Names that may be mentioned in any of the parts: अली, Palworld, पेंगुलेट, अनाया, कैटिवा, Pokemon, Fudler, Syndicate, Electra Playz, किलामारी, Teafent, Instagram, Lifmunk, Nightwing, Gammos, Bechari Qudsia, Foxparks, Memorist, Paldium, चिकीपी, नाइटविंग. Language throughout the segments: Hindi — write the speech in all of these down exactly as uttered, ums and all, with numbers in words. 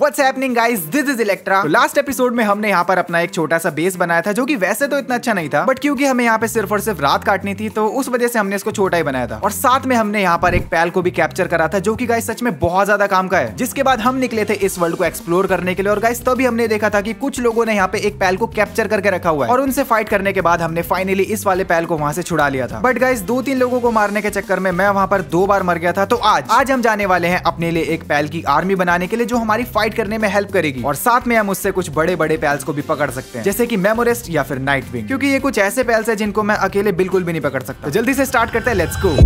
What's happening guys? This is Electra। तो लास्ट एपिसोड में हमने यहाँ पर अपना एक छोटा सा बेस बनाया था जो कि वैसे तो इतना अच्छा नहीं था, बट क्योंकि हमें यहाँ पे सिर्फ और सिर्फ रात काटनी थी तो उस वजह से हमने इसको छोटा ही बनाया था। और साथ में हमने यहाँ पर एक पैल को भी कैप्चर करा था जो कि गाइस सच में बहुत ज्यादा काम का है। जिसके बाद हम निकले थे इस वर्ल्ड को एक्सप्लोर करने के लिए और गाइस तभी हमने देखा था कि कुछ लोगों ने यहाँ पे एक पैल को कैप्चर करके रखा हुआ है और उनसे फाइट करने के बाद हमने फाइनली इस वाले पैल को वहाँ से छुड़ा लिया था। बट गाइस दो तीन लोगों को मारने के चक्कर में मैं वहाँ पर दो बार मर गया था। तो आज आज हम जाने वाले हैं अपने लिए एक पैल की आर्मी बनाने के लिए जो हमारी फाइट करने में हेल्प करेगी और साथ में हम उससे कुछ बड़े बड़े पैल्स को भी पकड़ सकते हैं जैसे कि मेमोरिस्ट या फिर नाइटविंग, क्योंकि ये कुछ ऐसे पैल्स हैं जिनको मैं अकेले बिल्कुल भी नहीं पकड़ सकता। तो जल्दी से स्टार्ट करते हैं, let's go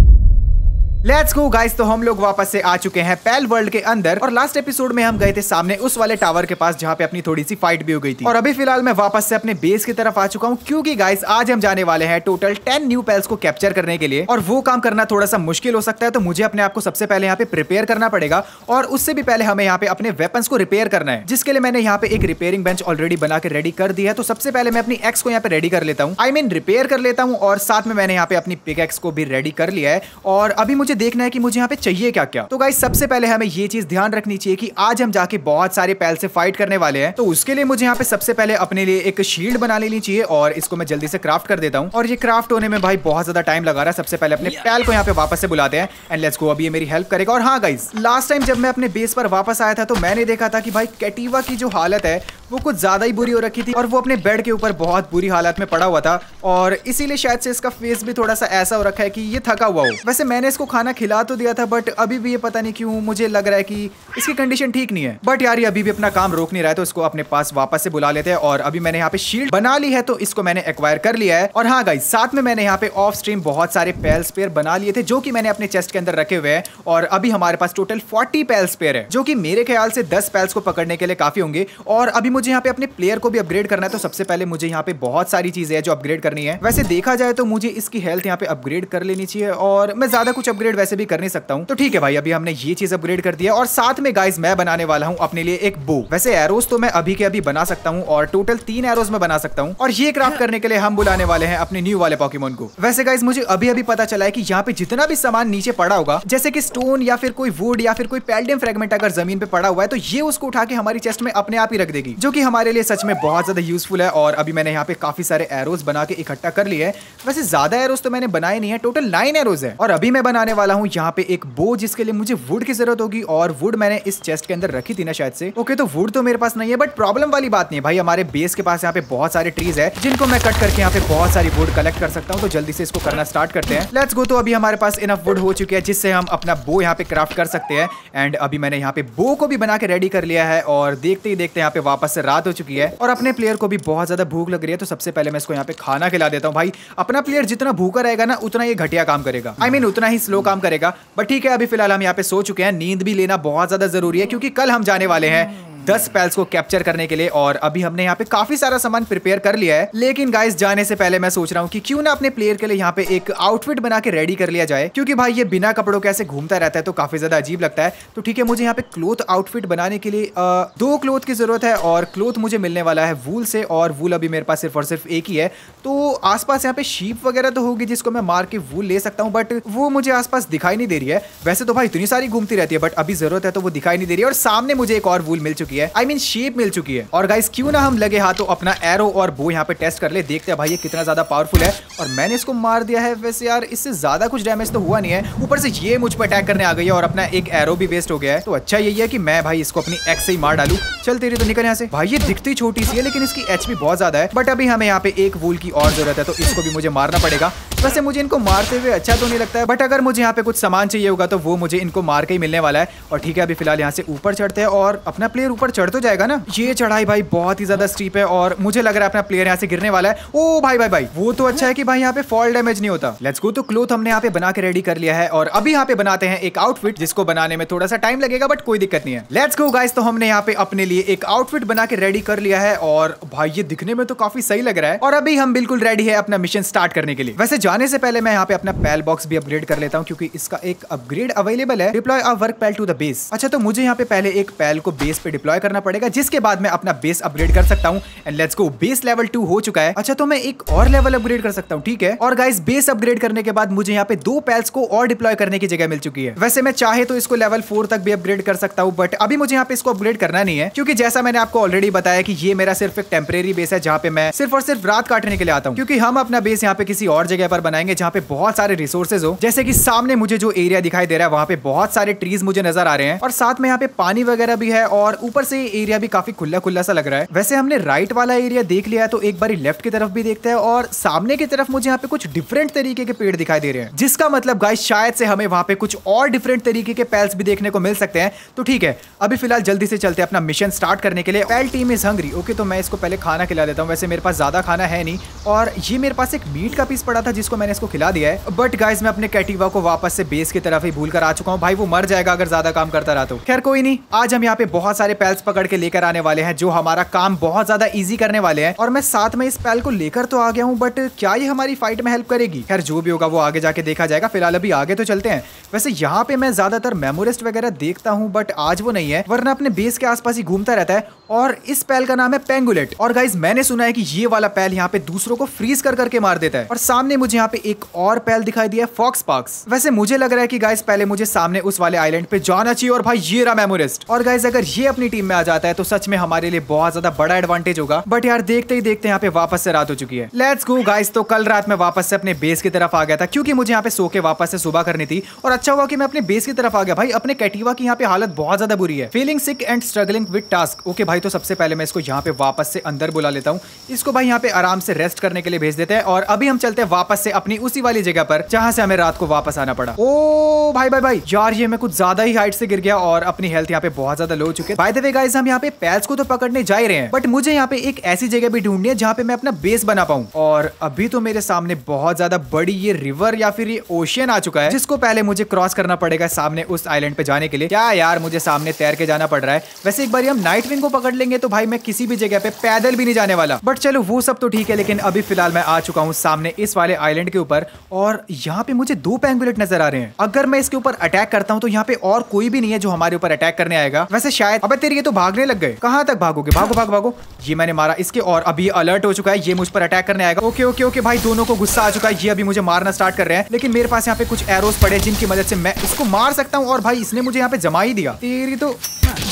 let's go guys. तो हम लोग वापस से आ चुके हैं पैल वर्ल्ड के अंदर और लास्ट एपिसोड में हम गए थे सामने उस वाले टावर के पास जहाँ पे अपनी थोड़ी सी फाइट भी हो गई थी। और अभी फिलहाल मैं वापस से अपने बेस की तरफ आ चुका हूँ क्योंकि गाइस आज हम जाने वाले हैं टोटल टेन न्यू पैल्स को कैप्चर करने के लिए और वो काम करना थोड़ा सा मुश्किल हो सकता है। तो मुझे अपने आप को सबसे पहले यहाँ पे प्रिपेयर करना पड़ेगा और उससे भी पहले हमें यहाँ पे अपने वेपन्स को रिपेयर करना है, जिसके लिए मैंने यहाँ पे एक रिपेयरिंग बेंच ऑलरेडी बना के रेडी कर दिया है। तो सबसे पहले मैं अपनी एक्स को यहाँ पे रेडी कर लेता हूँ, आई मीन रिपेयर कर लेता हूँ और साथ में मैंने यहाँ पे अपनी पिक एक्स को भी रेडी कर लिया है। और अभी मुझे देखना है कि मुझे यहाँ पे चाहिए क्या क्या। तो गाइस सबसे पहले हमें ये चीज ध्यान रखनी चाहिए कि आज हम जाके बहुत सारे पैल से फाइट करने वाले हैं, तो उसके लिए मुझे यहाँ पे सबसे पहले अपने लिए एक शील्ड बना लेनी चाहिए और इसको मैं जल्दी से क्राफ्ट कर देता हूँ। और ये क्राफ्ट होने में भाई बहुत ज्यादा टाइम लगा रहा है। सबसे पहले अपने पैल को यहाँ पे वापस से बुलाते हैं एंड लेट्स गो, अभी ये मेरी हेल्प करेगा। और हाँ गाइस, लास्ट टाइम जब मैं अपने बेस पर वापस आया था तो मैंने देखा था कि भाई कैटिवा की जो हालत है वो कुछ ज्यादा ही बुरी हो रखी थी और वो अपने बेड के ऊपर बहुत बुरी हालत में पड़ा हुआ था और इसीलिए शायद से इसका फेस भी थोड़ा सा ऐसा हो रखा है कि ये थका हुआ हो। वैसे मैंने इसको खाना खिला तो दिया था बट अभी भी ये पता नहीं क्यों मुझे लग रहा है कि इसकी कंडीशन ठीक नहीं है। बट यार ये अभी भी अपना काम रोक नहीं रहा है तो इसको अपने पास वापस से बुला लेते हैं। और अभी मैंने यहाँ पे शील्ड बना ली है तो इसको मैंने एक्वायर कर लिया है। और हाँ गाइस, साथ में मैंने यहाँ पे ऑफ स्ट्रीम बहुत सारे पैल स्पेयर बना लिए थे जो कि मैंने अपने चेस्ट के अंदर रखे हुए हैं। और अभी हमारे पास टोटल फोर्टी पैल स्पेयर है जो कि मेरे ख्याल से दस पैल्स को पकड़ने के लिए काफी होंगे। और अभी मुझे यहाँ पे अपने प्लेयर को भी अपग्रेड करना है तो सबसे पहले मुझे यहाँ पे बहुत सारी चीजें हैं जो अपग्रेड करनी है। वैसे देखा जाए तो मुझे इसकी हेल्थ यहाँ पे अपग्रेड कर लेनी चाहिए और मैं ज्यादा कुछ अपग्रेड वैसे भी कर नहीं सकता हूँ। तो ठीक है भाई, अभी हमने ये चीज अपग्रेड कर दी है। और साथ में गाइस मैं बनाने वाला हूँ अपने लिए एक बो। वैसे एरोज तो मैं अभी के अभी बना सकता हूँ और टोटल तीन एरोज में बना सकता हूँ। और ये क्राफ्ट करने के लिए हम बुलाने वाले हैं अपने न्यू वाले पॉकीमोन को। वैसे गाइस मुझे अभी अभी पता चला है कि यहाँ पे जितना भी सामान नीचे पड़ा होगा जैसे कि स्टोन या फिर कोई वुड या फिर कोई पैल्डियम फ्रेगमेंट अगर जमीन पे पड़ा हुआ है तो ये उसको उठा के हमारी चेस्ट में अपने आप ही रख देगी, जो कि हमारे लिए सच में बहुत ज्यादा यूजफुल है। और अभी मैंने यहाँ पे काफी सारे एरोज बना के इकट्ठा कर लिए हैं। वैसे ज्यादा एरोज तो मैंने बनाए नहीं है, टोटल नाइन एरोज है। और अभी मैं बनाने वाला हूँ यहाँ पे एक बो, जिसके लिए मुझे वुड की जरूरत होगी और वुड मैंने इस चेस्ट के अंदर रखी थी ना शायद से। ओके तो वुड तो मेरे पास नहीं है बट प्रॉब्लम वाली बात नहीं है भाई, हमारे बेस के पास यहाँ पे बहुत सारे ट्रीज है जिनको मैं कट करके यहाँ पे बहुत सारी वुड कलेक्ट कर सकता हूँ। तो जल्दी से इसको करना स्टार्ट करते हैं, लेट्स गो। तो अभी हमारे पास इनफ वुड हो चुकी है जिससे हम अपना बो यहाँ पे क्राफ्ट कर सकते हैं। एंड अभी मैंने यहाँ पे बो को भी बना के रेडी कर लिया है। और देखते ही देखते यहाँ पे वापस से रात हो चुकी है और अपने प्लेयर को भी बहुत ज्यादा भूख लग रही है। तो सबसे पहले मैं इसको यहाँ पे खाना खिला देता हूँ। भाई अपना प्लेयर जितना भूखा रहेगा ना उतना ये घटिया काम करेगा, आई I मीन mean, उतना ही स्लो काम करेगा। बट ठीक है, अभी फिलहाल हम यहाँ पे सो चुके हैं, नींद भी लेना बहुत ज्यादा जरूरी है क्योंकि कल हम जाने वाले हैं दस पैल्स को कैप्चर करने के लिए। और अभी हमने यहाँ पे काफी सारा सामान प्रिपेयर कर लिया है, लेकिन गाइस जाने से पहले मैं सोच रहा हूँ कि क्यों ना अपने प्लेयर के लिए यहाँ पे एक आउटफिट बना के रेडी कर लिया जाए, क्योंकि भाई ये बिना कपड़ों के ऐसे घूमता रहता है तो काफी ज्यादा अजीब लगता है। तो ठीक है, मुझे यहाँ पे क्लोथ आउटफिट बनाने के लिए आ, दो क्लोथ की जरूरत है और क्लोथ मुझे मिलने वाला है वूल से और वूल अभी मेरे पास सिर्फ और सिर्फ एक ही है। तो आसपास यहाँ पे शीप वगैरह तो होगी जिसको मैं मार के वूल ले सकता हूँ, बट वो मुझे आसपास दिखाई नहीं दे रही है। वैसे तो भाई इतनी सारी घूमती रहती है बट अभी जरूरत है तो वो दिखाई नहीं दे रही है। और सामने मुझे एक और वूल मिल चुकी है, आई मीन शेप मिल चुकी है। और गाइस क्यों ना हम लगे हाथों अपना एरो और बो यहाँ पे टेस्ट कर ले, देखते हैं भाई ये कितना ज्यादा पावरफुल है। और मैंने इसको मार दिया है, वैसे यार इससे ज्यादा कुछ डैमेज तो हुआ नहीं है, ऊपर से ये मुझ पर अटैक करने आ गई है और अपना एक एरो भी वेस्ट हो गया है। तो अच्छा यही है कि मैं भाई इसको अपनी एक्स से ही मार डालू। चल तेरी तो निकल यहाँ से। भाई ये दिखती छोटी सी है लेकिन इसकी एच भी बहुत ज्यादा है। बट अभी हमें यहाँ पे एक वूल की और जरूरत है तो इसको भी मुझे मारना पड़ेगा। वैसे मुझे इनको मारते हुए अच्छा तो नहीं लगता है बट अगर मुझे यहाँ पे कुछ सामान चाहिए होगा तो वो मुझे इनको मार के ही मिलने वाला है। और ठीक है, अभी फिलहाल यहाँ से ऊपर चढ़ते हैं और अपना प्लेयर ऊपर चढ़ तो जाएगा ना। ये चढ़ाई भाई बहुत ही ज्यादा स्टीप है और मुझे लग रहा है अपना प्लेयर यहाँ से गिरने वाला है। ओ भाई भाई भाई, वो तो अच्छा है कि भाई यहाँ पे फॉल डैमेज नहीं होता। Let's go. तो क्लोथ हमने यहाँ पे बना के रेडी कर लिया है और अभी यहाँ पे बनाते हैं एक आउटफिट, जिसको बनाने में थोड़ा सा टाइम लगेगा बट कोई दिक्कत नहीं है। Let's go guys. तो हमने यहाँ पे अपने लिए एक आउटफिट बना के रेडी कर लिया है और भाई ये दिखने में तो काफी सही लग रहा है। और अभी हम बिल्कुल रेडी है अपना मिशन स्टार्ट करने के लिए। वैसे जाने से पहले मैं यहाँ पे अपना पैल बॉक्स भी अपग्रेड कर लेता हूँ क्योंकि इसका एक अपग्रेड अवेलेबल है, deploy a work pal to the base. अच्छा तो मुझे यहाँ पे पहले एक पैल को बेस पे डिप्लॉय करना पड़ेगा जिसके बाद मैं अपना बेस अपग्रेड कर सकता हूँ। And let's go, base level two हो चुका है। अच्छा तो मैं एक और लेवल अपग्रेड कर सकता हूँ, ठीक है। और गाइस बेस अपग्रेड करने के बाद मुझे यहाँ पे दो पैल्स को और डिप्लॉय करने की जगह मिल चुकी है। वैसे मैं चाहे तो इसको लेवल फोर तक भी अपग्रेड कर सकता हूँ बट अभी मुझे यहाँ पे इसको अपग्रेड करना नहीं है क्योंकि जैसा मैंने आपको ऑलरेडी बताया कि ये मेरा सिर्फ एक टेम्परेरी बेस है जहाँ पे मैं सिर्फ और सिर्फ रात काटने के लिए आता हूँ, क्योंकि हम अपना बेस यहाँ पे किसी और जगह पर बनाएंगे जहाँ पे बहुत सारे रिसोर्सेज हो। जैसे कि सामने मुझे जो एरिया दिखाई दे रहा है वहाँ पे बहुत सारे ट्रीज मुझे नजर आ रहे हैं और साथ में यहाँ पे पानी वगैरह भी है और ऊपर से एरिया भी काफी खुला खुला सा लग रहा है। वैसे हमने राइट वाला एरिया देख लिया तो एक बार लेफ्ट की तरफ भी देखते हैं और सामने की तरफ मुझे यहाँ पे कुछ डिफरेंट तरीके के पेड़ दिखाई दे रहे हैं, जिसका मतलब गाइस शायद से हमें वहाँ पे कुछ और डिफरेंट तरीके के पैल्स भी देखने को मिल सकते हैं। तो ठीक है, अभी फिलहाल जल्दी से चलते हैं अपना मिशन स्टार्ट करने के लिए। Pal team is hungry. Okay तो मैं इसको पहले खाना खिला देता हूँ। वैसे मेरे पास ज्यादा खाना है नहीं और ये मेरे पास एक मीट का पीस पड़ा था जिसको मैंने इसको खिला दिया है। बट गाइस मैं अपने कैटिवा को वापस से बेस की तरफ ही भूल कर आ चुका हूँ, भाई वो मर जाएगा अगर ज्यादा काम करता रहा तो। खैर कोई नहीं, आज हम यहाँ पे बहुत सारे पैल्स पकड़ के लेकर आने वाले हैं जो हमारा काम बहुत ज्यादा इजी करने वाले हैं। और मैं साथ में इस पैल को लेकर तो आ गया हूँ बट क्या ये हमारी फाइट में हेल्प करेगी? खैर जो भी होगा वो आगे जाके देखा जाएगा, फिलहाल अभी आगे तो चलते हैं। वैसे यहाँ पे मैं ज्यादातर मेमोरिस्ट वगैरह देखता हूँ बट आज वो नहीं है, वरना अपने बेस के आसपास ही घूमता रहता है। और इस पैल का नाम है पेंगुलेट और गाइज मैंने सुना है कि ये वाला पैल यहाँ पे दूसरों को फ्रीज कर करके मार देता है। और सामने मुझे यहाँ पे एक और पैल दिखाई दिया है, फॉक्सपार्क्स। वैसे मुझे लग रहा है कि गाइज पहले मुझे सामने उस वाले आइलैंड पे जाना चाहिए और भाई ये रहा मेमोरिस्ट। और गाइज अगर ये अपनी टीम में आ जाता है तो सच में हमारे लिए बहुत ज्यादा बड़ा एडवांटेज होगा। बट यार देखते ही देखते यहाँ पे वापस से रात हो चुकी है। Let's go guys. तो कल रात में वापस से अपने बेस की तरफ आ गया था क्योंकि मुझे यहाँ पे सो के वापस से सुबह करनी थी और अच्छा हुआ कि मैं अपने बेस की तरफ आ गया। भाई अपने कैटिवा की यहाँ पे हालत बहुत ज्यादा बुरी है, feeling sick and struggling with task. Okay भाई तो सबसे पहले मैं इसको यहाँ पे वापस से अंदर बुला लेता हूँ। इसको भाई यहाँ पे आराम से रेस्ट करने के लिए भेज देते हैं और अभी हम चलते हैं वापस से अपनी उसी वाली जगह पर जहाँ से हमें रात को वापस आना पड़ा। ओ भाई भाई भाई यार ये मैं कुछ ज्यादा ही हाइट से गिर गया और अपनी हेल्थ यहाँ पे बहुत ज्यादा लो हो चुकी है। बाय द वे गाइस हम यहाँ पे पैल्स को तो पकड़ने जा ही रहे हैं बट मुझे यहाँ पे एक ऐसी जगह भी ढूंढनी है जहाँ पे मैं अपना बेस बना पाऊँ। और अभी तो मेरे सामने बहुत ज्यादा बड़ी ये रिवर या फिर ये ओशियन आ चुका है जिसको पहले मुझे क्रॉस करना पड़ेगा सामने उस आइलैंड पे जाने के लिए। क्या यार मुझे सामने तैर के जाना पड़ रहा है। वैसे एक बार हम नाइटविंग को पकड़ लेंगे तो भाई मैं किसी भी जगह पे पैदल भी नहीं जाने वाला, बट चलो वो सब तो ठीक है। लेकिन अभी फिलहाल मैं आ चुका हूँ सामने इस वाले आइलैंड के ऊपर और यहाँ पे मुझे दो पेंगुलेट नजर आ रहे हैं। अगर मैं इसके ऊपर अटैक करता हूँ तो यहाँ पे और कोई भी नहीं है जो हमारे ऊपर अटैक करने आएगा। वैसे शायद अब तेरी ये तो भागने लग गए, कहाँ तक भागोगे, भागो भागो भागो। ये मैंने मारा इसके और अभी अलर्ट हो चुका है, ये मुझ पर अटैक करने आएगा। ओके ओके ओके भाई दोनों को गुस्सा आ चुका है, ये अभी मुझे मारना स्टार्ट कर रहे हैं। लेकिन मेरे पास यहाँ पे कुछ एरोस पड़े जिनकी मदद से मैं इसको मार सकता हूँ और भाई इसने मुझे यहाँ पे जमा ही दिया। तेरी तो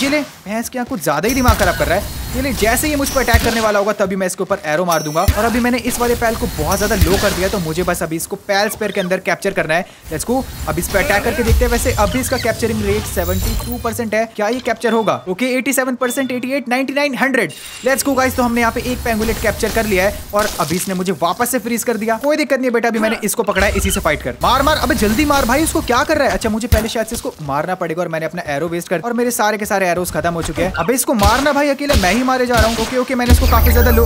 ये ले, भैंस के यहाँ कुछ ज्यादा ही दिमाग खराब कर रहा है। ये ले, जैसे ये मुझ पर अटैक करने वाला होगा तभी मैं इसके ऊपर एरो मार दूंगा। और अभी मैंने इस वाले पैल को बहुत ज्यादा लो कर दिया तो मुझे बस अभी इसको पैल स्पेयर के अंदर कैप्चर करना है। लेट्स गो, अब इस पर अटैक करके देखते हैं। वैसे अभी इसका capturing rate seventy two percent है, क्या ये कैप्चर होगा? Okay eighty seven percent, eighty eight, ninety nine, hundred. Let's go guys, तो हमने यहाँ पे एक पेंगुलेट कैप्चर कर लिया है और अभी इसने मुझे वापस से फ्रीज कर दिया। कोई दिक्कत नहीं बेटा, अभी मैंने इसको पकड़ा है, इसी से फाइट कर। मार मार, अबे जल्दी मार भाई, उसको क्या कर रहा है? अच्छा मुझे पहले शायद से इसको मारना पड़ेगा और मैंने अपना एरो वेस्ट कर और मेरे सारे के सारे एरोस खत्म हो चुके हैं। अबे इसको मारना भाई, अकेले मैं ही मारे जा रहा हूँ। ओके ओके, मैंने इसको काफी ज्यादा लो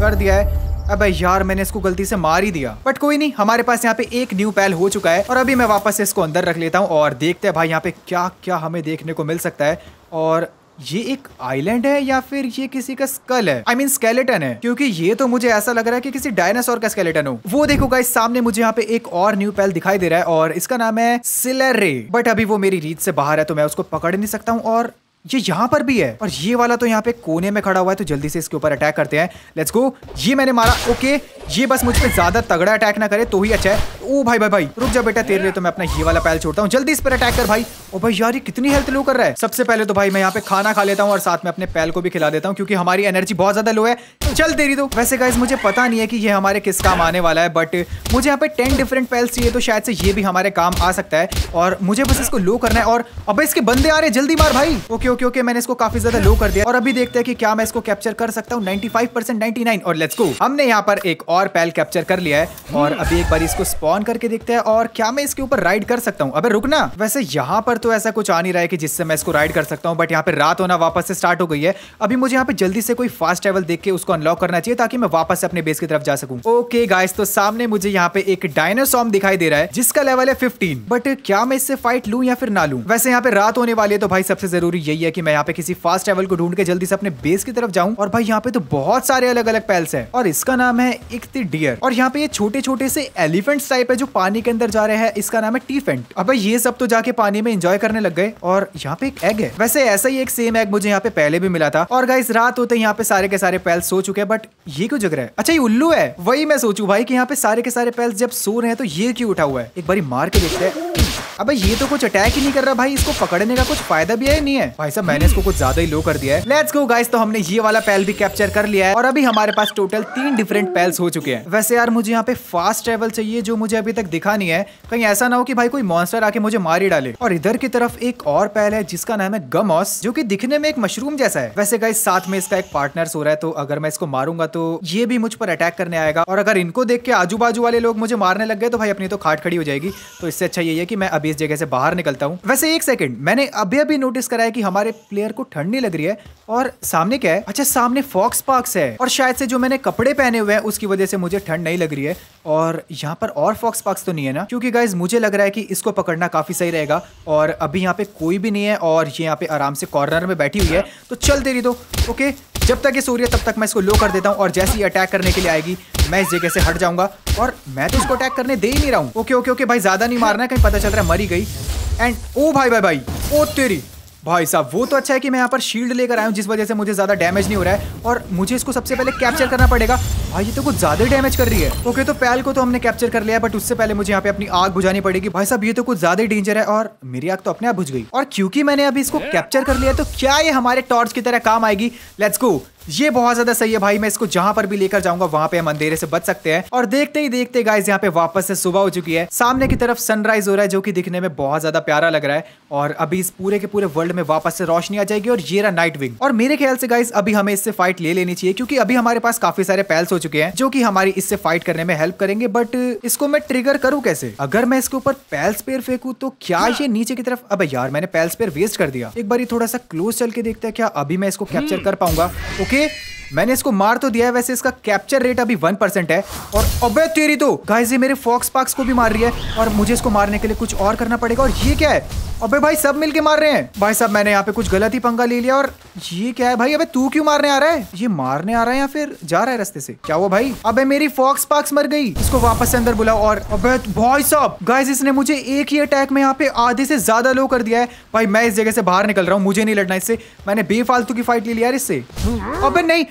कर दिया है। अबे यार मैंने इसको गलती से मार ही दिया, बट कोई नहीं, हमारे पास यहाँ पे एक न्यू पैल हो चुका है। और अभी मैं वापस से इसको अंदर रख लेता हूँ और देखते हैं भाई यहाँ पे क्या क्या हमें देखने को मिल सकता है। और ये एक आइलैंड है या फिर ये किसी का स्कल है, आई मीन स्केलेटन है, क्योंकि ये तो मुझे ऐसा लग रहा है कि किसी डायनासोर का स्केलेटन हो। वो देखो गाइस, सामने मुझे यहाँ पे एक और न्यू पैल दिखाई दे रहा है और इसका नाम है सिलेरे। बट अभी वो मेरी रीच से बाहर है तो मैं उसको पकड़ नहीं सकता हूँ। और ये यहाँ पर भी है और ये वाला तो यहाँ पे कोने में खड़ा हुआ है, तो जल्दी से इसके ऊपर अटैक करते हैं। लेट्स गो, ये मैंने मारा। ओके, ये बस मुझ पे ज्यादा तगड़ा अटैक ना करे तो ही अच्छा है। ओ भाई भाई भाई, रुक जा बेटा, तेरे लिए तो मैं अपना ये वाला पैल छोड़ता हूँ। जल्दी इस पर अटैक कर भाई। ओ भाई यार, ये कितनी हेल्थ लो कर रहा है। सबसे पहले तो भाई मैं यहाँ पे खाना खा लेता हूँ और साथ में अपने पैल को भी खिला देता हूँ क्योंकि हमारी एनर्जी बहुत ज्यादा लो है। चल तेरी तो। वैसे गाइस मुझे पता नहीं है कि ये हमारे किस काम आने वाला है, बट मुझे यहाँ पे टेन डिफरेंट पैल्स चाहिए तो शायद से ये भी हमारे काम आ सकता है। और मुझे बस इसको लो करना है। और अब इसके बंदे आ रहे, जल्दी मार भाई। ओके ओके ओके, मैंने इसको काफी ज्यादा लो कर दिया और अभी देखते हैं कि क्या मैं इसको कैप्चर कर सकता हूँ। Ninety five percent, ninety nine. और लेट्स गो, हमने यहाँ पर एक और पैल कैप्चर कर लिया है। और अभी एक बार इसको स्पॉन करके देखते हैं और क्या मैं इसके ऊपर राइड कर सकता हूँ। अबे रुकना, वैसे यहाँ पर तो ऐसा कुछ आ नहीं रहा है कि जिससे मैं इसको राइड कर सकता हूँ, बट यहाँ पे रात होना वापस से स्टार्ट हो गई है। अभी मुझे यहाँ पे जल्दी से कोई फास्ट ट्रैवल देख के उसको अनलॉक करना चाहिए ताकि मैं वापस से अपने बेस की तरफ जा सकूँ। ओके गाइस, तो सामने मुझे यहाँ पे एक डायनासोर दिखाई दे रहा है जिसका लेवल है फिफ्टीन। बट क्या मैं इससे फाइट लूँ या फिर ना लूँ? वैसे यहाँ पे रात होने वाली है तो भाई सबसे जरूरी यही है कि मैं यहाँ पे किसी फास्ट ट्रैवल को ढूंढ के जल्दी से अपने बेस की तरफ जाऊं। और भाई यहाँ पे तो बहुत सारे अलग अलग पैल्स हैं और इसका नाम है एक द डियर। और यहाँ पे ये छोटे छोटे से एलिफेंट्स टाइप है जो पानी के अंदर जा रहे हैं, इसका नाम है टीफेंट। अब ये सब तो जाके पानी में एंजॉय करने लग गए। और यहाँ पे एक एग है, वैसे ऐसा ही एक सेम एग मुझे यहाँ पे पहले भी मिला था। और गाइस रात होते यहाँ पे सारे के सारे पैल्स सो चुके हैं, बट ये क्यों जग रहा है? अच्छा ये उल्लू है। वही मैं सोचू भाई कि यहाँ पे सारे के सारे पैल्स जब सो रहे हैं तो ये क्यों उठा हुआ है। एक बारी मार के देखते हैं। अबे ये तो कुछ अटैक ही नहीं कर रहा भाई, इसको पकड़ने का कुछ फायदा भी है नहीं है। भाई साहब मैंने इसको कुछ ज्यादा ही लो कर दिया है। लेट्स गो गाइस, तो हमने ये वाला पैल भी कैप्चर कर लिया है और अभी हमारे पास टोटल तीन डिफरेंट पैल्स हो चुके हैं। वैसे यार मुझे यहाँ पे फास्ट ट्रेवल चाहिए जो मुझे अभी तक दिखा नहीं है, कहीं ऐसा ना हो कि भाई कोई मॉन्स्टर आके मुझे मार ही डाले। और इधर की तरफ एक और पैल है जिसका नाम है गमॉस, जो की दिखने में एक मशरूम जैसा है। वैसे गाइस साथ में इसका एक पार्टनर सो रहा है, तो अगर मैं इसको मारूंगा तो ये भी मुझ पर अटैक करने आएगा। और अगर इनको देख के आजू बाजू वाले लोग मुझे मारने लग गए तो भाई अपनी तो खाट खड़ी हो जाएगी। तो इससे अच्छा यही है कि मैं इस जगह से बाहर निकलता हूँ। वैसे एक सेकंड, मैंने अभी अभी नोटिस करा है कि हमारे प्लेयर को ठंड नहीं लग रही है। और सामने क्या है? अच्छा सामने फॉक्सपार्क्स है, और शायद से जो मैंने कपड़े पहने हुए हैं उसकी वजह से मुझे ठंड नहीं लग रही है। और यहाँ पर और फॉक्सपार्क्स तो नहीं है ना, क्योंकि गाइज मुझे लग रहा है कि इसको पकड़ना काफी सही रहेगा। और अभी यहाँ पे कोई भी नहीं है और ये यहाँ पे आराम से कॉर्नर में बैठी हुई है, तो चल तेरी दो। ओके, जब तक ये सो रही है तब तक मैं इसको लो कर देता हूँ, और जैसे ही अटैक करने के लिए आएगी मैं इस जगह से हट जाऊंगा। और मैं तो इसको अटैक करने दे ही नहीं रहा हूँ। ओके ओके ओके भाई, ज्यादा नहीं मारना है, कहीं पता चल रहा है मरी गई। एंड ओ भाई भाई भाई, ओ तेरी भाई साहब, वो तो अच्छा है कि मैं यहाँ पर शील्ड लेकर आया हूँ जिस वजह से मुझे ज्यादा डैमेज नहीं हो रहा है। और मुझे इसको सबसे पहले कैप्चर करना पड़ेगा। भाई ये तो कुछ ज्यादा डैमेज कर रही है। ओके okay, तो पैल को तो हमने कैप्चर कर लिया, बट उससे पहले मुझे यहाँ पे अपनी आग बुझानी पड़ेगी। भाई साहब ये तो कुछ ज्यादा डेंजर है, और मेरी आग तो अपने आप बुझ गई। और क्योंकि मैंने अभी इसको कैप्चर कर लिया तो क्या ये हमारे टॉर्च की तरह काम आएगी। लेट्स गो, ये बहुत ज्यादा सही है भाई। मैं इसको जहां पर भी लेकर जाऊंगा वहां पे हम अंधेरे से बच सकते हैं। और देखते ही देखते गाइस यहाँ पे वापस से सुबह हो चुकी है। सामने की तरफ सनराइज हो रहा है जो कि दिखने में बहुत ज्यादा प्यारा लग रहा है। और अभी इस पूरे के पूरे वर्ल्ड में वापस से रोशनी आ जाएगी। और ये रहा नाइटविंग। और मेरे ख्याल से गाइस अभी हमें इससे फाइट ले लेनी चाहिए, क्योंकि अभी हमारे पास काफी सारे पैल्स हो चुके हैं जो की हमारी इससे फाइट करने में हेल्प करेंगे। बट इसको मैं ट्रिगर करूँ कैसे? अगर मैं इसके ऊपर पैल्स पेयर फेंकू तो क्या ये नीचे की तरफ? अबे यार मैंने पैल्स पेयर वेस्ट कर दिया। एक बार थोड़ा सा क्लोज चल के देखता है क्या अभी मैं इसको कैप्चर कर पाऊंगा। ओके मैंने इसको मार तो दिया है, वैसे इसका कैप्चर रेट अभी वन परसेंट है। और अबे तेरी तो गाइस ये मेरे फॉक्सपार्क्स को भी मार रही है, और मुझे इसको मारने के लिए कुछ और करना पड़ेगा। और ये क्या है? अबे भाई सब मिलके मार रहे हैं। भाई साहब मैंने यहाँ पे कुछ गलत ही पंगा ले लिया। और ये क्या है भाई? अबे तू क्यों मारने आ रहा है? ये मारने आ रहा है या फिर जा रहा है रास्ते से? क्या हुआ भाई? अबे मेरी फॉक्सपार्क्स मर गई, इसको वापस से अंदर बुलाओ। और अबे भाई साहब गाइस इसने मुझे एक ही अटैक में यहाँ पे आधे से ज्यादा लो कर दिया है। भाई मैं इस जगह से बाहर निकल रहा हूँ, मुझे नहीं लड़ना इससे। मैंने बेफालतू की फाइट ले लिया यार इससे। अबे नहीं,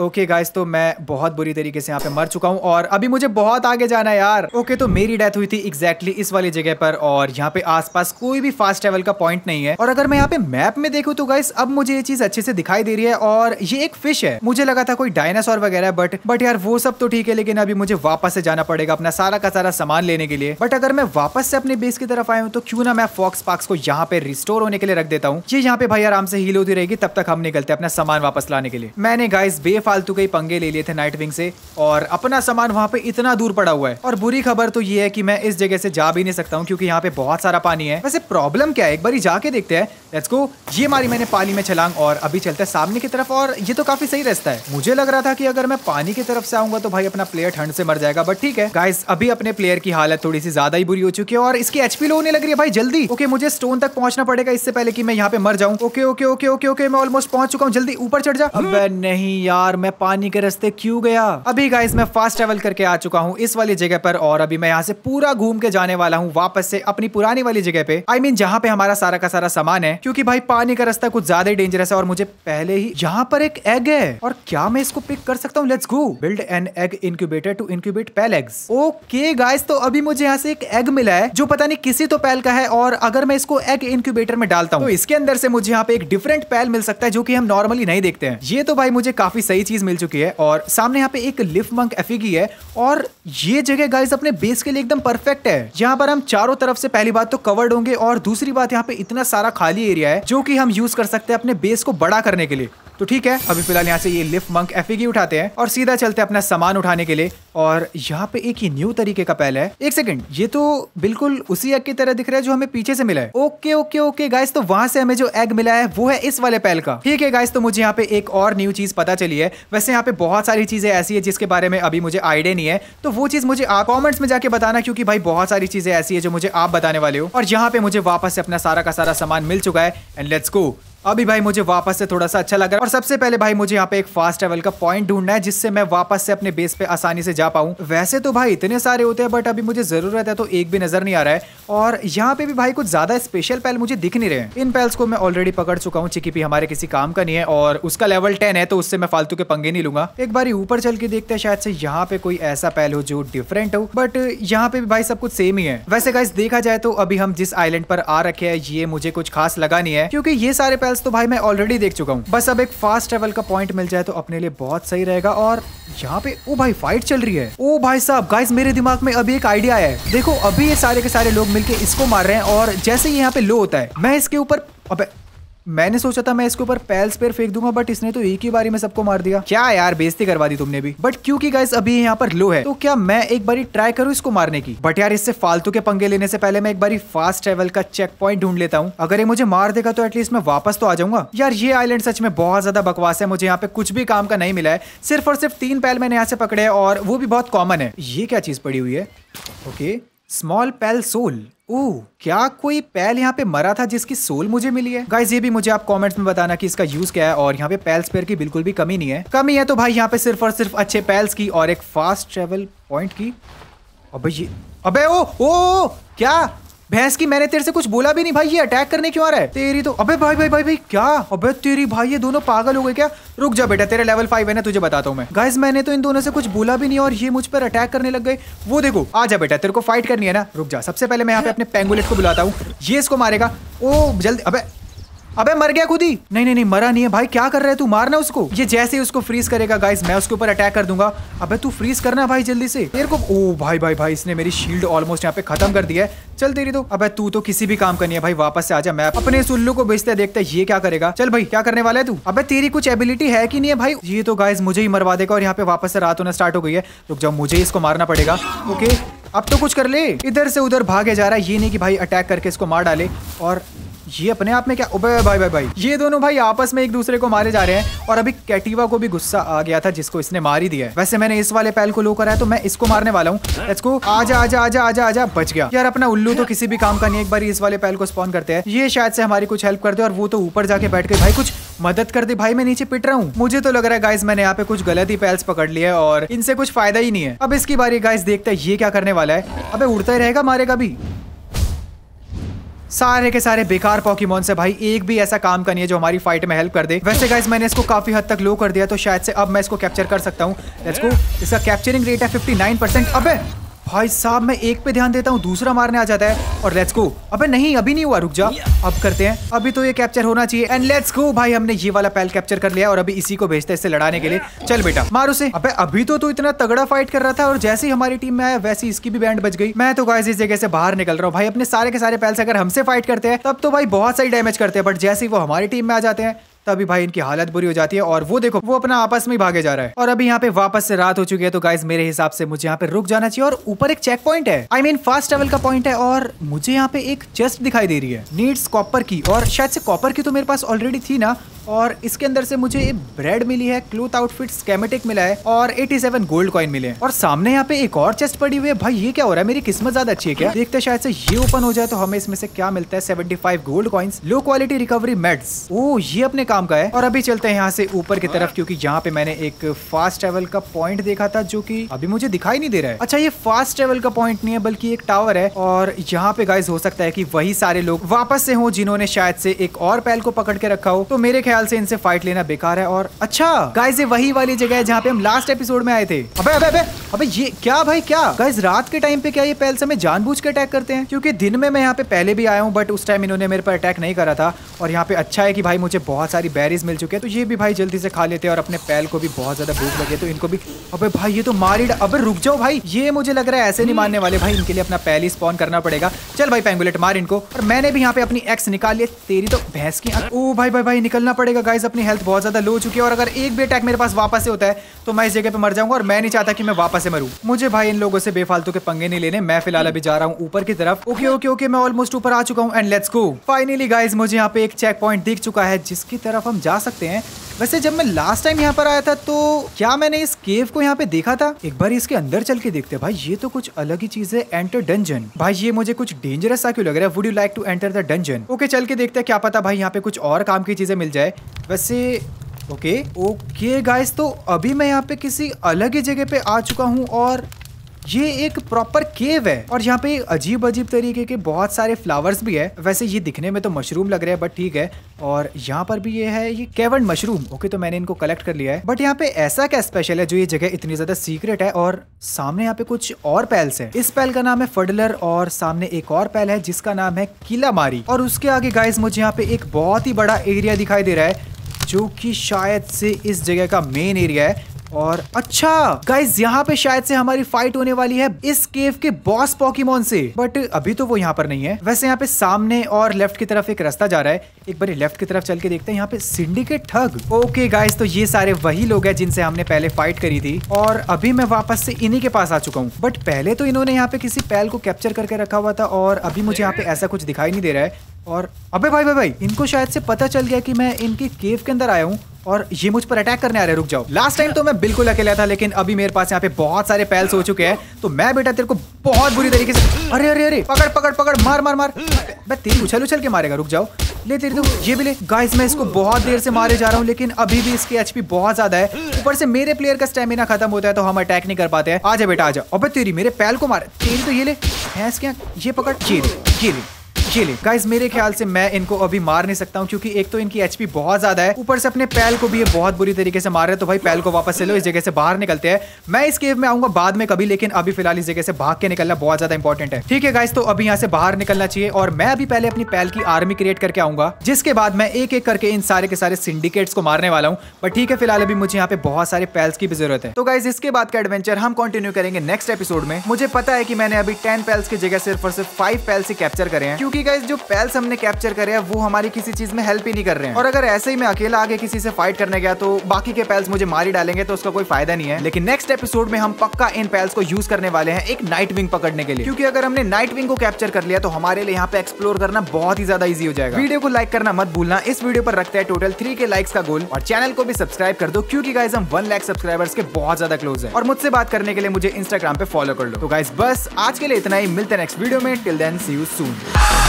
ओके uh, गाइस okay तो मैं बहुत बुरी तरीके से यहाँ पे मर चुका हूँ, और अभी मुझे बहुत आगे जाना है यार। ओके okay, तो मेरी डेथ हुई थी एग्जैक्टली exactly इस वाली जगह पर, और यहाँ पे आसपास कोई भी फास्ट ट्रेवल का पॉइंट नहीं है। और अगर मैं यहाँ पे मैप में देखूँ तो गाइस अब मुझे ये चीज अच्छे से दिखाई दे रही है। और ये एक फिश है, मुझे लगा था कोई डायनासोर वगैरह, बट बट यार वो सब तो ठीक है, लेकिन अभी मुझे वापस से जाना पड़ेगा अपना सारा का सारा सामान लेने के लिए। बट अगर मैं वापस से अपने बेस की तरफ आया हूँ तो क्यों ना मैं फॉक्सपार्क्स को यहाँ पे रिस्टोर होने के लिए रख देता हूँ। ये यहाँ पे भाई आराम से हील होती रहेगी तब तक हम निकलते अपना सामान वापस लाने के लिए। मैंने गाइस बेफालतू के पंगे ले लिए थे नाइटविंग से, और अपना सामान वहां पे इतना दूर पड़ा हुआ है। और बुरी खबर तो ये है कि मैं इस जगह से जा भी नहीं सकता हूँ क्योंकि यहाँ पे बहुत सारा पानी है। वैसे प्रॉब्लम क्या है, एक बारी जाके देखते हैं। लेट्स गो, ये मारी मैंने पानी में छलांग और अभी चलता है सामने की तरफ। और ये तो काफी सही रास्ता है। मुझे लग रहा था कि अगर मैं पानी की तरफ से आऊंगा तो भाई अपना प्लेयर ठंड से मर जाएगा, बट ठीक है गाइस अभी अपने प्लेयर की हालत थोड़ी सी ज्यादा ही बुरी हो चुकी है और इसकी एचपी लो होने लग रही है भाई जल्दी। ओके मुझे स्टोन तक पहुंचना पड़ेगा इससे पहले कि मैं यहाँ पे मर जाऊँ। Okay okay okay okay okay मैं ऑलमोस्ट पहुंच चुका हूँ, जल्दी ऊपर चढ़ जा। अब नहीं यार मैं पानी के रास्ते क्यों गया? अभी गाइस मैं फास्ट ट्रेवल करके आ चुका हूँ इस वाली जगह पर, और अभी मैं यहाँ से पूरा घूम के जाने वाला हूँ वापस से अपनी पुरानी वाली जगह पे। आई I मीन mean, जहाँ पे हमारा सारा का सारा सामान है, क्योंकि भाई पानी का रास्ता कुछ ज्यादा ही डेंजरस है। और मुझे पहले ही यहाँ पर एक एग है, और क्या मैं इसको पिक कर सकता हूँ? Let's go, build an egg incubator to incubate pal eggs. Okay guys, तो अभी मुझे यहाँ से एक एग मिला है जो पता नहीं किसी तो पैल का है, और अगर मैं इसको एग इनक्यूबेटर में डालता हूँ तो इसके अंदर से मुझे यहाँ पे एक डिफरेंट पैल मिल सकता है जो की हम नॉर्मली नहीं देखते हैं। ये तो भाई मुझे काफी सही चीज मिल चुकी है। और सामने यहाँ पे एक लिफमंक एफिगी है, और ये जगह गाइस अपने बेस के लिए एकदम परफेक्ट है। यहाँ पर हम चारों तरफ से पहली बात तो कवर्ड होंगे, और दूसरी बात यहाँ पे इतना सारा खाली एरिया है जो कि हम यूज कर सकते हैं अपने बेस को बड़ा करने के लिए। तो ठीक है, अभी फिलहाल यहाँ से ये लिफमंक एफिगी उठाते हैं और सीधा चलते हैं अपना सामान उठाने के लिए। और यहाँ पे एक ये न्यू तरीके का पैल है। एक सेकंड, ये तो बिल्कुल उसी एग की तरह दिख रहा है जो हमें पीछे से मिला है। ओके ओके ओके गाइस, तो वहां से हमें जो एग मिला है वो है इस वाले पैल का। ठीक है गाइस, तो मुझे यहाँ पे एक और न्यू चीज पता चली है। वैसे यहाँ पे बहुत सारी चीजें ऐसी है जिसके बारे में अभी मुझे आइडिया नहीं है, तो वो चीज मुझे आप कॉमेंट्स में जाके बताना, क्योंकि भाई बहुत सारी चीजें ऐसी है जो मुझे आप बताने वाले हो। और यहाँ पे मुझे वापस से अपना सारा का सारा सामान मिल चुका है। एंड लेट्स गो, अभी भाई मुझे वापस से थोड़ा सा अच्छा लग रहा है। और सबसे पहले भाई मुझे यहाँ पे एक फास्ट ट्रेवल का पॉइंट ढूंढना है जिससे मैं वापस से अपने बेस पे आसानी से जा पाऊँ। वैसे तो भाई इतने सारे होते हैं बट अभी मुझे जरूरत है तो एक भी नजर नहीं आ रहा है। और यहाँ पे भी भाई कुछ ज्यादा स्पेशल पैल मुझे दिख नहीं रहे हैं। इन पैल्स को मैं ऑलरेडी पकड़ चुका हूँ, चिकीपी हमारे किसी काम का नहीं है और उसका लेवल टेन है तो उससे मैं फालतू के पंगे नहीं लूंगा। एक बार ऊपर चल के देखते हैं शायद से यहाँ पे कोई ऐसा पैल हो जो डिफरेंट हो, बट यहाँ पे भी भाई सब कुछ सेम ही है। वैसे गाइस देखा जाए तो अभी हम जिस आइलैंड पर आ रखे हैं ये मुझे कुछ खास लगा नहीं है क्योंकि ये सारे पैल्स तो भाई मैं ऑलरेडी देख चुका हूँ। बस अब एक फास्ट ट्रेवल का पॉइंट मिल जाए तो अपने लिए बहुत सही रहेगा। और यहाँ पे ओ भाई फाइट चल रही है। ओ भाई साहब गाइस मेरे दिमाग में अभी एक आइडिया है। देखो अभी ये सारे के सारे लोग मिलके इसको मार रहे हैं और जैसे यहाँ पे लो होता है मैं इसके ऊपर, अबे मैंने सोचा था मैं इसके ऊपर पैल स्पेयर फेंक दूंगा बट इसने तो एक ही बारी में सबको मार दिया। क्या यार बेइज्जती करवा दी तुमने भी। बट क्योंकि गाइस अभी यहाँ पर लो है तो क्या मैं एक बारी ट्राई करूँ इसको मारने की। बट यार इससे फालतू के पंगे लेने से पहले मैं एक बारी फास्ट ट्रेवल का चेक पॉइंट ढूंढ लेता हूँ। अगर ये मुझे मार देगा तो एटलीस्ट मैं वापस तो आ जाऊंगा। यार ये आइलैंड सच में बहुत ज्यादा बकवास है, मुझे यहाँ पे कुछ भी काम का नहीं मिला है। सिर्फ और सिर्फ तीन पैल मैंने यहाँ से पकड़े है और वो भी बहुत कॉमन है। ये क्या चीज पड़ी हुई है? Okay small pal soul. ओह क्या कोई पैल यहाँ पे मरा था जिसकी सोल मुझे मिली है? गाइस ये भी मुझे आप कमेंट्स में बताना कि इसका यूज क्या है। और यहाँ पे पैल स्पेयर की बिल्कुल भी कमी नहीं है। कमी है तो भाई यहाँ पे सिर्फ और सिर्फ अच्छे पैल्स की और एक फास्ट ट्रेवल पॉइंट की। अबे ये अबे ओ ओ क्या भैंस की, मैंने तेरे से कुछ बोला भी नहीं भाई, ये अटैक करने क्यों आ रहा है तेरी तो। अबे भाई भाई भाई भाई क्या, अबे तेरी भाई ये दोनों पागल हो गए क्या? रुक जा बेटा, तेरा लेवल फाइव है ना, तुझे बताता हूँ मैं। गाइस मैंने तो इन दोनों से कुछ बोला भी नहीं और ये मुझ पर अटैक करने लग गए। वो देखो आ जा बेटा, तेरे को फाइट करनी है ना, रुक जा। सबसे पहले मैं यहाँ पे अपने पेंगुलेट को बुलाता हूँ, ये इसको मारेगा। ओ जल्दी, अबे अबे मर गया खुद ही। नहीं नहीं नहीं मरा नहीं है भाई, क्या कर रहा है तू, मारना उसको। ये जैसे ही उसको फ्रीज करेगा गाइस मैं उसके ऊपर अटैक कर दूंगा। अबे तू फ्रीज करना भाई जल्दी से तेरे को। ओ भाई भाई भाई इसने मेरी शील्ड ऑलमोस्ट यहाँ पे खत्म कर दिया है। चल तेरी तो, अबे तू तो किसी भी काम करनी है भाई, वापस से आजा। मैं अपने इस उल्लू को बेचते देखते ये क्या करेगा। चल भाई क्या करने वाला है तू, अबे तेरी कुछ एबिलिटी है कि नहीं है भाई। ये तो गाइस मुझे ही मरवा देगा और यहाँ पे वापस से रात होना स्टार्ट हो गई है। रुक जाओ मुझे इसको मारना पड़ेगा। ओके अब तो कुछ कर ले। इधर से उधर भागे जा रहा है, ये नहीं कि भाई अटैक करके इसको मार डाले। और ये अपने आप में क्या, ओबे भाई भाई भाई ये दोनों भाई आपस में एक दूसरे को मारे जा रहे हैं। और अभी कैटिवा को भी गुस्सा आ गया था जिसको इसने मार ही दिया है। वैसे मैंने इस वाले पैल को लो कराया तो मैं इसको मारने वाला हूँ। लेट्स गो, आजा आजा आजा आजा आजा, बच गया। यार अपना उल्लू तो किसी भी काम का नहीं। एक बार इस वाले पैल को स्पॉन करते हैं, ये शायद से हमारी कुछ हेल्प कर दे। और वो तो ऊपर जाके बैठ गए। भाई कुछ मदद कर दे भाई, मैं नीचे पिट रहा हूँ। मुझे तो लग रहा है गाइस मैंने यहाँ पे कुछ गलत ही पैल्स पकड़ लिए और इनसे कुछ फायदा ही नहीं है। अब इसकी बारी गाइस देखता है ये क्या करने वाला है। अबे उड़ता ही रहेगा, मारेगा भी। सारे के सारे बेकार पॉकीमोन से भाई एक भी ऐसा काम का नहीं है जो हमारी फाइट में हेल्प कर दे। वैसे गाइस मैंने इसको काफी हद तक लो कर दिया तो शायद से अब मैं इसको कैप्चर कर सकता हूँ। लेट्स गो, इसका कैप्चरिंग रेट है फिफ्टी नाइन परसेंट। अबे भाई साहब मैं एक पे ध्यान देता हूँ, दूसरा मारने आ जाता है। और लेट्स गो, अबे नहीं अभी नहीं हुआ, रुक जा अब करते हैं, अभी तो ये कैप्चर होना चाहिए। एंड लेट्स गो भाई हमने ये वाला पैल कैप्चर कर लिया और अभी इसी को भेजते हैं इससे लड़ाने के लिए। चल बेटा मार उसे। अबे अभी तो तू इतना तगड़ा फाइट कर रहा था और जैसे ही हमारी टीम में आया वैसे इसकी भी बैंड बच गई। मैं तो गाइस इस जगह से बाहर निकल रहा हूँ भाई। अपने सारे के सारे पैल्स अगर हमसे फाइट करते हैं तब तो भाई बहुत सही डैमेज करते हैं, बट जैसे ही वो हमारी टीम में आ जाते हैं तभी भाई इनकी हालत बुरी हो जाती है। और वो देखो वो अपना आपस में भागे जा रहा है। और अभी यहाँ पे वापस से रात हो चुकी है तो गाइस मेरे हिसाब से मुझे यहाँ पे रुक जाना चाहिए। और ऊपर एक चेक पॉइंट है, आई मीन फास्ट ट्रेवल का पॉइंट है। और मुझे यहाँ पे एक चेस्ट दिखाई दे रही है, नीड्स कॉपर की। और शायद से कॉपर की तो मेरे पास ऑलरेडी थी ना। और इसके अंदर से मुझे एक ब्रेड मिली है, क्लोथ आउटफिट स्केमेटिक मिला है और सत्तासी गोल्ड कॉइन मिले हैं। और सामने यहाँ पे एक और चेस्ट पड़ी हुई है। भाई ये क्या हो रहा है, मेरी किस्मत ज्यादा अच्छी है क्या? देखते शायद से ये ओपन हो जाए तो हमें इसमें से क्या मिलता है। पचहत्तर gold coins, low quality recovery meds. ओह ये अपने काम का है। और अभी चलते हैं यहाँ से ऊपर की तरफ क्योंकि यहाँ पे मैंने एक फास्ट ट्रेवल का पॉइंट देखा था जो की अभी मुझे दिखाई नहीं दे रहा है। अच्छा ये फास्ट ट्रेवल का पॉइंट नहीं है बल्कि एक टावर है। और यहाँ पे गाइस हो सकता है की वही सारे लोग वापस से हो जिन्होंने शायद से एक और पैल को पकड़ के रखा हो। तो मेरे से इनसे फाइट लेना बेकार है। और अच्छा गाइस ये वही वाली जगह है जहाँ पे हम लास्ट एपिसोड में आए थे। अबे अबे अबे अबे ये क्या भाई क्या। गाइस रात के टाइम पे क्या ये पैल्स हमें जानबूझ के अटैक करते हैं? क्योंकि दिन में मैं यहाँ पे पहले भी आया हूँ बट उस टाइम इन्होंने मेरे पर अटैक नहीं करा था। और यहाँ पे अच्छा है कि भाई मुझे बहुत सारी बेरीज मिल चुके हैं तो ये भी भाई जल्दी से खा लेते हैं। और अपने पैल को भी बहुत ज्यादा भूख लगी तो इनको भी, अबे भाई ये तो मार ही, अबे रुक जाओ भाई, ये मुझे लग रहा है ऐसे नहीं मानने वाले भाई, इनके लिए अपना पैल ही स्पॉन करना पड़ेगा। चल भाई पेंगुलेट मार इनको। और मैंने भी यहाँ पे अपनी एक्स निकाली तेरी तो भैंस की। ओ भाई भाई भाई निकलना पड़ेगा गाइस, अपनी हेल्थ बहुत ज्यादा लो हो चुकी है। और अगर एक भी अटैक मेरे पास वापस से होता है तो मैं इस जगह पे मर जाऊंगा और मैं नहीं चाहता कि मैं वापस से मरूं। मुझे भाई इन लोगों से बेफालतू के पंगे नहीं लेने। मैं फिलहाल अभी जा रहा हूं ऊपर की तरफ। ओके ओके ओके मैं ऑलमोस्ट ऊपर आ चुका हूं and let's go. Finally guys मुझे यहाँ पे एक चेक पॉइंट दिख चुका है जिसकी तरफ हम जा सकते हैं। वैसे जब मैं लास्ट टाइम यहाँ पर आया था तो क्या मैंने इस केव को यहाँ पे देखा था? एक बार इसके अंदर चल के देखते हैं। भाई ये तो कुछ अलग ही चीज है, एंटर डंजन। भाई ये मुझे कुछ डेंजरस सा क्यों लग रहा है। Would you like to enter the dungeon? Okay चल के देखते हैं क्या पता भाई यहाँ पे कुछ और काम की चीजें मिल जाए। वैसे ओके ओके गाइस, तो अभी मैं यहाँ पे किसी अलग ही जगह पे आ चुका हूँ और ये एक प्रॉपर केव है और यहाँ पे अजीब अजीब तरीके के बहुत सारे फ्लावर्स भी है। वैसे ये दिखने में तो मशरूम लग रहे हैं बट ठीक है। और यहाँ पर भी ये है, ये केवन मशरूम। ओके तो मैंने इनको कलेक्ट कर लिया है। बट यहाँ पे ऐसा क्या स्पेशल है जो ये जगह इतनी ज्यादा सीक्रेट है? और सामने यहाँ पे कुछ और पैल्स है। इस पैल का नाम है फडलर और सामने एक और पैल है जिसका नाम है किलामारी। और उसके आगे गाइस मुझे यहाँ पे एक बहुत ही बड़ा एरिया दिखाई दे रहा है जो कि शायद से इस जगह का मेन एरिया है। और अच्छा गाइज यहाँ पे शायद से हमारी फाइट होने वाली है इस केव के बॉस पॉकीमोन से, बट अभी तो वो यहाँ पर नहीं है। वैसे यहाँ पे सामने और लेफ्ट की तरफ एक रास्ता जा रहा है। एक बार लेफ्ट की तरफ चल के देखते हैं। यहाँ पे सिंडिकेट ठग। ओके गाइज तो ये सारे वही लोग हैं जिनसे हमने पहले फाइट करी थी और अभी मैं वापस से इन्हीं के पास आ चुका हूँ। बट पहले तो इन्होंने यहाँ पे किसी पैल को कैप्चर करके रखा हुआ था और अभी मुझे यहाँ पे ऐसा कुछ दिखाई नहीं दे रहा है। और अबे भाई भाई भाई इनको शायद से पता चल गया कि मैं इनके केव के अंदर आया हूँ और ये मुझ पर अटैक करने आ रहे हैं। रुक जाओ, लास्ट टाइम तो मैं बिल्कुल अकेला था लेकिन अभी मेरे पास यहाँ पे बहुत सारे पैल्स हो चुके हैं। तो मैं बेटा तेरे को बहुत बुरी तरीके से अरे अरे अरे पकड़ पकड़ पकड़ मार मार मार मैं तेरी उछल उछल के मारेगा। रुक जाओ ले तेरे को ये भी ले। गाइस मैं इसको बहुत देर से मारे जा रहा हूँ लेकिन अभी भी इसकी एचपी बहुत ज्यादा है। ऊपर से मेरे प्लेयर का स्टेमिना खत्म होता है तो हम अटैक नहीं कर पाते हैं। आजा बेटा आजा। अबे तेरी मेरे पैल को मार तेरी तो ये ले भैंस क्या ये पकड़ ये ले चलिए गाइस मेरे ख्याल से मैं इनको अभी मार नहीं सकता हूँ क्योंकि एक तो इनकी एचपी बहुत ज्यादा है, ऊपर से अपने पैल को भी ये बहुत बुरी तरीके से मार रहे हैं। तो भाई पैल को वापस ले लो, इस जगह से बाहर निकलते हैं। मैं इस केव में आऊंगा बाद में कभी लेकिन अभी फिलहाल इस जगह से भाग के निकलना बहुत ज्यादा इंपॉर्टेंट है। ठीक है गाइस तो अभी यहाँ से बाहर निकलना चाहिए और मैं अभी पहले अपनी पैल की आर्मी क्रिएट करके आऊंगा जिसके बाद मैं एक एक करके इन सारे के सारे सिंडिकेट्स को मारने वाला हूँ। बट ठीक है फिलहाल अभी मुझे यहाँ पे बहुत सारे पैल्स की भी जरूरत है। तो गाइस इसके बाद का एडवेंचर हम कंटिन्यू करेंगे नेक्स्ट एपिसोड में। मुझे पता है कि मैंने अभी टेन पैल्स की जगह सिर्फ और सिर्फ फाइव पैल्स ही कैप्चर करे हैं क्योंकि गाइस जो पैल्स हमने कैप्चर करे हैं वो हमारी किसी चीज में हेल्प ही नहीं कर रहे हैं। और अगर ऐसे ही मैं अकेला आगे किसी से फाइट करने गया तो बाकी के पैल्स मुझे मार ही डालेंगे तो उसका कोई फायदा नहीं है। लेकिन नेक्स्ट एपिसोड में हम पक्का इन पैल्स को यूज करने वाले हैं एक नाइट विंग पकड़ने के लिए क्योंकि अगर हमने नाइट विंग को कैप्चर कर लिया तो हमारे लिए यहाँ पे एक्सप्लोर करना बहुत ही ज्यादा ईजी हो जाएगा। वीडियो को लाइक करना मत भूलना। इस वीडियो पर रखते हैं टोटल थ्री के लाइक्स का गोल और चैनल को भी सब्सक्राइब कर दो क्योंकि गाइस हम वन लाख सब्सक्राइबर्स के बहुत ज्यादा क्लोज है। और मुझसे बात करने के लिए मुझे इंस्टाग्राम पे फॉलो कर लो। तो गाइस बस आज के लिए इतना ही, मिलते हैं नेक्स्ट वीडियो में। Till then see you soon.